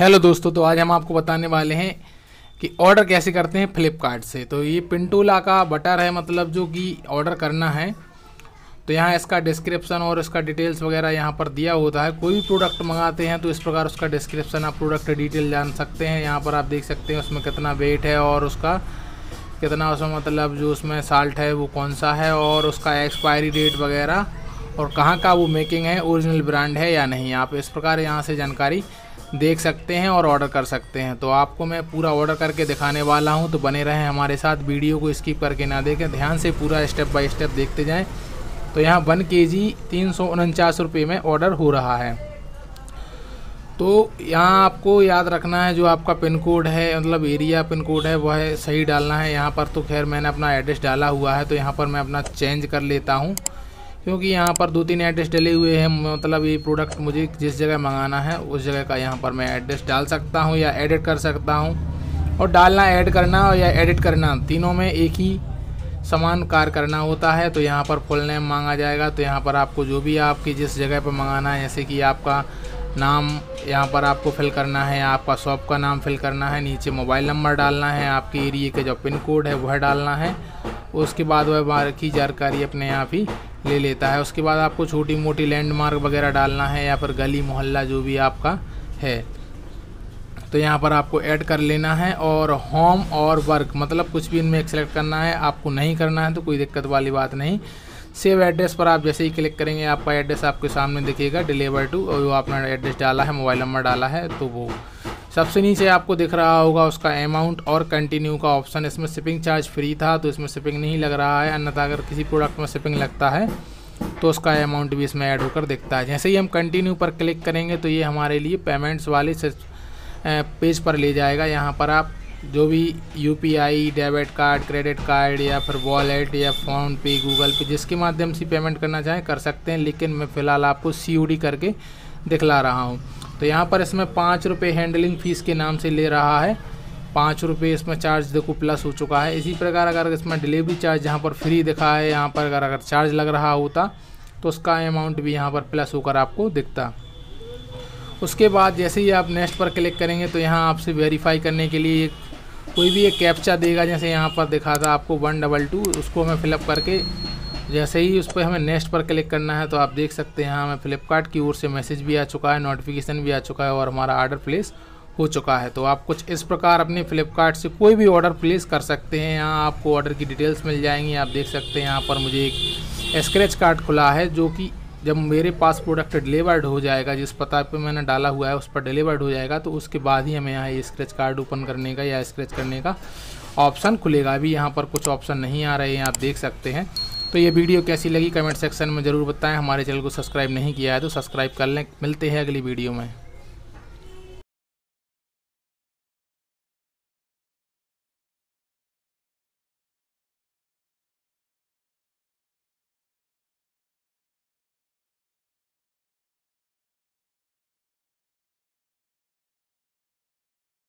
Hello दोस्तों, तो आज हम आपको बताने वाले हैं कि ऑर्डर कैसे करते हैं फ्लिपकार्ट से। तो ये पिंटोला का बटर है, मतलब जो कि ऑर्डर करना है। तो यहाँ इसका डिस्क्रिप्शन और इसका डिटेल्स वगैरह यहाँ पर दिया होता है। कोई भी प्रोडक्ट मंगाते हैं तो इस प्रकार उसका डिस्क्रिप्शन, आप प्रोडक्ट डिटेल जान सकते हैं। यहाँ पर आप देख सकते हैं उसमें कितना वेट है और उसका कितना उसमें मतलब जो उसमें साल्ट है वो कौन सा है और उसका एक्सपायरी डेट वगैरह और कहाँ का वो मेकिंग है, ओरिजिनल ब्रांड है या नहीं। आप इस प्रकार यहाँ से जानकारी देख सकते हैं और ऑर्डर कर सकते हैं। तो आपको मैं पूरा ऑर्डर करके दिखाने वाला हूं, तो बने रहें हमारे साथ। वीडियो को स्किप करके ना देखें, ध्यान से पूरा स्टेप बाय स्टेप देखते जाएं। तो यहाँ 1 kg 349 रुपये में ऑर्डर हो रहा है। तो यहाँ आपको याद रखना है जो आपका पिन कोड है, मतलब एरिया पिन कोड है, वह है सही डालना है यहाँ पर। तो खैर मैंने अपना एड्रेस डाला हुआ है, तो यहाँ पर मैं अपना चेंज कर लेता हूँ, क्योंकि यहाँ पर 2-3 एड्रेस डले हुए हैं। मतलब ये प्रोडक्ट मुझे जिस जगह मंगाना है उस जगह का यहाँ पर मैं एड्रेस डाल सकता हूँ या एडिट कर सकता हूँ। और डालना, ऐड करना या एडिट करना, तीनों में एक ही समान कार्य करना होता है। तो यहाँ पर फुल नेम मांगा जाएगा। तो यहाँ पर आपको जो भी आपकी जिस जगह पर मंगाना है, जैसे कि आपका नाम यहाँ पर आपको फिल करना है, आपका शॉप का नाम फिल करना है, नीचे मोबाइल नंबर डालना है, आपके एरिया का जो पिन कोड है वह डालना है। उसके बाद वह बाहर की जानकारी अपने आप ही ले लेता है। उसके बाद आपको छोटी मोटी लैंडमार्क वगैरह डालना है या फिर गली मोहल्ला जो भी आपका है, तो यहाँ पर आपको ऐड कर लेना है। और होम और वर्क, मतलब कुछ भी इनमें सेलेक्ट करना है। आपको नहीं करना है तो कोई दिक्कत वाली बात नहीं। सेव एड्रेस पर आप जैसे ही क्लिक करेंगे, आपका एड्रेस आपके सामने दिखेगा, डिलीवर टू, और जो आपने एड्रेस डाला है, मोबाइल नंबर डाला है, तो वो सबसे नीचे आपको दिख रहा होगा उसका अमाउंट और कंटिन्यू का ऑप्शन। इसमें शिपिंग चार्ज फ्री था, तो इसमें शिपिंग नहीं लग रहा है। अन्यथा अगर किसी प्रोडक्ट में शिपिंग लगता है तो उसका अमाउंट भी इसमें ऐड होकर दिखता है। जैसे ही हम कंटिन्यू पर क्लिक करेंगे तो ये हमारे लिए पेमेंट्स वाले पेज पर ले जाएगा। यहाँ पर आप जो भी UPI, debit card, credit card या फिर वॉलेट या फ़ोनपे, गूगल पे, जिसके माध्यम से पेमेंट करना चाहें कर सकते हैं। लेकिन मैं फ़िलहाल आपको COD करके दिखला रहा हूँ। तो यहाँ पर इसमें 5 रुपये हैंडलिंग फ़ीस के नाम से ले रहा है। 5 रुपये इसमें चार्ज देखो प्लस हो चुका है। इसी प्रकार अगर इसमें डिलीवरी चार्ज जहाँ पर फ्री दिखा है, यहाँ पर अगर चार्ज लग रहा होता तो उसका अमाउंट भी यहाँ पर प्लस होकर आपको दिखता। उसके बाद जैसे ही आप नेक्स्ट पर क्लिक करेंगे तो यहाँ आपसे वेरीफाई करने के लिए कोई भी एक कैप्चा देगा, जैसे यहाँ पर दिखा था आपको 122। उसको हमें फिलअप करके जैसे ही उस पर हमें नेक्स्ट पर क्लिक करना है, तो आप देख सकते हैं हमें फ्लिपकार्ट की ओर से मैसेज भी आ चुका है, नोटिफिकेशन भी आ चुका है और हमारा ऑर्डर प्लेस हो चुका है। तो आप कुछ इस प्रकार अपने फ्लिपकार्ट से कोई भी ऑर्डर प्लेस कर सकते हैं। यहाँ आपको ऑर्डर की डिटेल्स मिल जाएंगी। आप देख सकते हैं यहाँ पर मुझे एक स्क्रैच कार्ड खुला है, जो कि जब मेरे पास प्रोडक्ट डिलीवर्ड हो जाएगा, जिस पता पर मैंने डाला हुआ है उस पर डिलीवर्ड हो जाएगा, तो उसके बाद ही हमें यहाँ ये स्क्रैच कार्ड ओपन करने का या स्क्रैच करने का ऑप्शन खुलेगा। अभी यहाँ पर कुछ ऑप्शन नहीं आ रहे हैं, आप देख सकते हैं। तो ये वीडियो कैसी लगी कमेंट सेक्शन में ज़रूर बताएं। हमारे चैनल को सब्सक्राइब नहीं किया है तो सब्सक्राइब कर लें। मिलते हैं अगली वीडियो में।